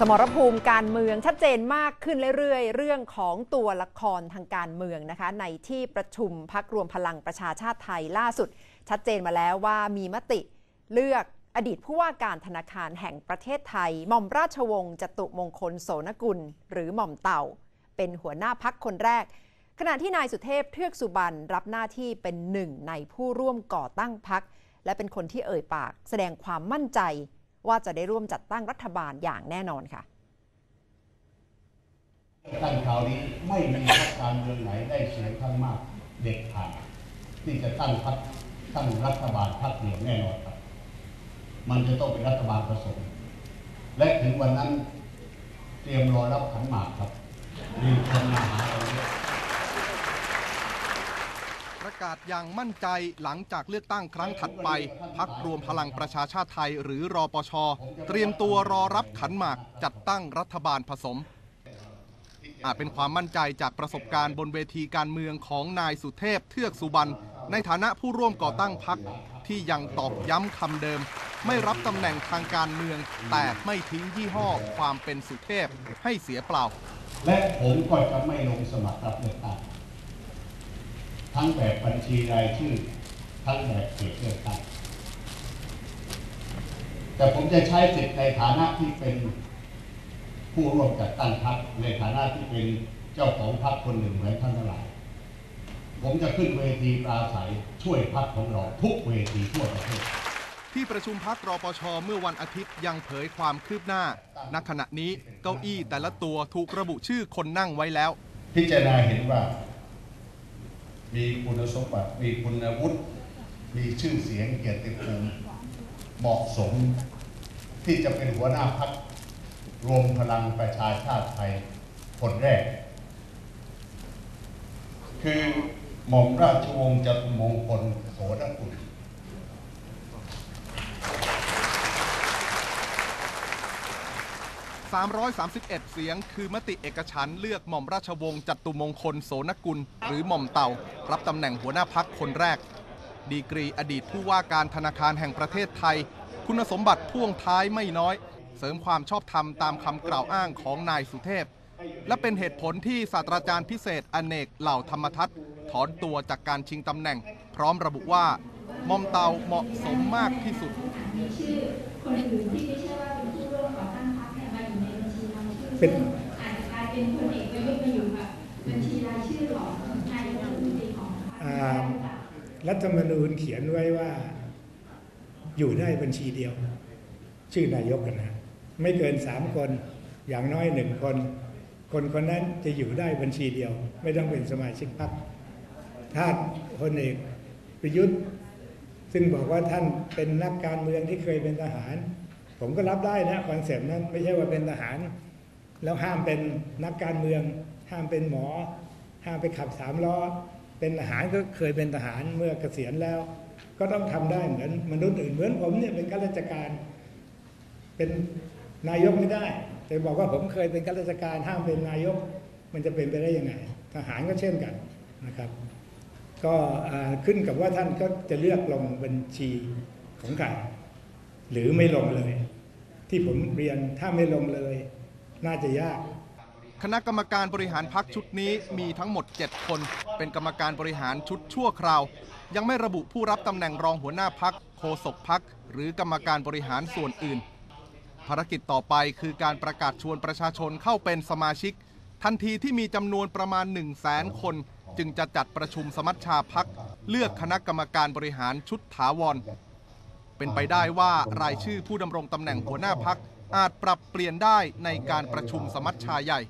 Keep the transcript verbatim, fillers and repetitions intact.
สมรภูมิการเมืองชัดเจนมากขึ้นเรื่อยๆเรื่องของตัวละครทางการเมืองนะคะในที่ประชุมพรรครวมพลังประชาชาติไทยล่าสุดชัดเจนมาแล้วว่ามีมติเลือกอดีตผู้ว่าการธนาคารแห่งประเทศไทยหม่อมราชวงศ์จตุมงคลโสนกุลหรือหม่อมเต่าเป็นหัวหน้าพรรคคนแรกขณะที่นายสุเทพเทือกสุบรรณรับหน้าที่เป็นหนึ่งในผู้ร่วมก่อตั้งพรรคและเป็นคนที่เอ่ยปากแสดงความมั่นใจว่าจะได้ร่วมจัดตั้งรัฐบาลอย่างแน่นอนค่ะตั้งคราวนี้ไม่มีพรรคการเมืองไหนได้เสียงข้างมากเด็ดขาดที่จะตั้งพรรคตั้งรัฐบาลพรรคเดียวแน่นอนครับมันจะต้องเป็นรัฐบาลผสมและถึงวันนั้นเตรียมรอรับขันหมากครับมีคนมาหาเราประกาศอย่างมั่นใจหลังจากเลือกตั้งครั้งถัดไปพรรครวมพลังประชาชาติไทยหรือรปช.เตรียมตัวรอรับขันหมากจัดตั้งรัฐบาลผสมอาจเป็นความมั่นใจจากประสบการณ์บนเวทีการเมืองของนายสุเทพเทือกสุบรรณในฐานะผู้ร่วมก่อตั้งพรรคที่ยังตอกย้ำคำเดิมไม่รับตำแหน่งทางการเมืองแต่ไม่ทิ้งยี่ห้อความเป็นสุเทพให้เสียเปล่าและผมก็จะไม่ลงสมัครรับเลือกตั้งทั้งแบบบัญชีรายชื่อทั้งแบบเขตเลือกตั้งแต่ผมจะใช้สิทธิ์ในฐานะที่เป็นผู้ร่วมจัดตั้งพรรคในฐานะที่เป็นเจ้าของพรรคคนหนึ่งเหมือนท่านทั้งหลายผมจะขึ้นเวทีปราศัยช่วยพรรคของเราทุกเวทีทั่วประเทศที่ประชุมพรรครปช.เมื่อวันอาทิตย์ยังเผยความคืบหน้าณขณะนี้เก้าอี้แต่ละตัวถูกระบุชื่อคนนั่งไว้แล้วพิจารณาเห็นว่ามีคุณสมบัติมีคุณวุฒิมีชื่อเสียงเกียรติภูมิเหมาะสมที่จะเป็นหัวหน้าพรรครวมพลังประชาชาติไทยคนแรกคือหม่อมราชวงศ์จตุมงคลโสนกุลสามร้อยสามสิบเอ็ด เสียงคือมติเอกฉันท์เลือกหม่อมราชวงศ์จตุมงคลโสนกุลหรือหม่อมเต่ารับตำแหน่งหัวหน้าพรรคคนแรกดีกรีอดีตผู้ว่าการธนาคารแห่งประเทศไทยคุณสมบัติพ่วงท้ายไม่น้อยเสริมความชอบธรรมตามคำกล่าวอ้างของนายสุเทพและเป็นเหตุผลที่ศาสตราจารย์พิเศษอเนกเหล่าธรรมทัศน์ถอนตัวจากการชิงตำแหน่งพร้อมระบุว่าหม่อมเต่าเหมาะสมมากที่สุดเป็นรัฐธรรมนูญเขียนไว้ว่าอยู่ได้บัญชีเดียวชื่อนายกกันนะไม่เกินสามคนอย่างน้อยหนึ่งคนคนคนนั้นจะอยู่ได้บัญชีเดียวไม่ต้องเป็นสมาชิกพรรคท่านพลเอกประยุทธ์ซึ่งบอกว่าท่านเป็นนักการเมืองที่เคยเป็นทหารผมก็รับได้นะคอนเซปต์นั้นไม่ใช่ว่าเป็นทหารแล้วห้ามเป็นนักการเมืองห้ามเป็นหมอห้ามไปขับสามล้อเป็นทหารก็เคยเป็นทหารเมื่อเกษียณแล้วก็ต้องทำได้เหมือนมนุษย์อื่นเหมือนผมเนี่ยเป็นข้าราชการเป็นนายกไม่ได้แต่บอกว่าผมเคยเป็นข้าราชการห้ามเป็นนายกมันจะเป็นไปได้ยังไงทหารก็เช่นกันนะครับก็ขึ้นกับว่าท่านก็จะเลือกลงบัญชีของใครหรือไม่ลงเลยที่ผมเรียนถ้าไม่ลงเลยน่าจะยากคณะกรรมการบริหารพรรคชุดนี้มีทั้งหมดเจ็ดคนเป็นกรรมการบริหารชุดชั่วคราวยังไม่ระบุผู้รับตำแหน่งรองหัวหน้าพรรคโฆษกพรรคหรือกรรมการบริหารส่วนอื่นภารกิจต่อไปคือการประกาศชวนประชาชนเข้าเป็นสมาชิกทันทีที่มีจำนวนประมาณ หนึ่งแสน คนจึงจะจัดประชุมสมัชชาพรรคเลือกคณะกรรมการบริหารชุดถาวรเป็นไปได้ว่ารายชื่อผู้ดำรงตำแหน่งหัวหน้าพรรคอาจปรับเปลี่ยนได้ในการประชุมสมัชชาใหญ่